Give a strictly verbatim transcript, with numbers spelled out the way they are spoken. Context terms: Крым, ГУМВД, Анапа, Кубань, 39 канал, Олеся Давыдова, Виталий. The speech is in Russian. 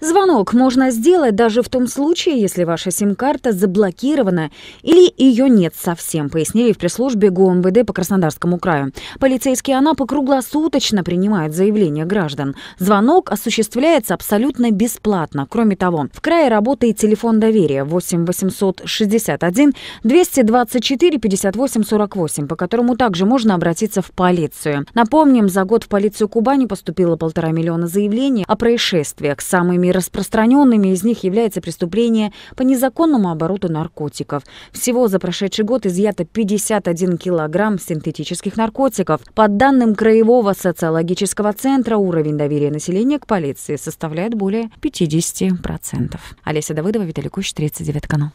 Звонок можно сделать даже в том случае, если ваша сим-карта заблокирована или ее нет совсем, пояснили в пресс-службе ГУМВД по Краснодарскому краю. Полицейские Анапы круглосуточно принимают заявления граждан. Звонок осуществляется абсолютно бесплатно. Кроме того, в крае работает телефон доверия восемь восемьсот шестьдесят один двести двадцать четыре пятьдесят восемь сорок восемь, по которому также можно обратиться в полицию. Напомним, за год в полицию Кубани поступило полтора миллиона заявлений о происшествиях. Самыми распространенными из них является преступление по незаконному обороту наркотиков. Всего за прошедший год изъято пятьдесят один килограмм синтетических наркотиков. По данным Краевого социологического центра, уровень доверия населения к полиции составляет более пятидесяти процентов. Олеся Давыдова, Виталий, тридцать девятый канал.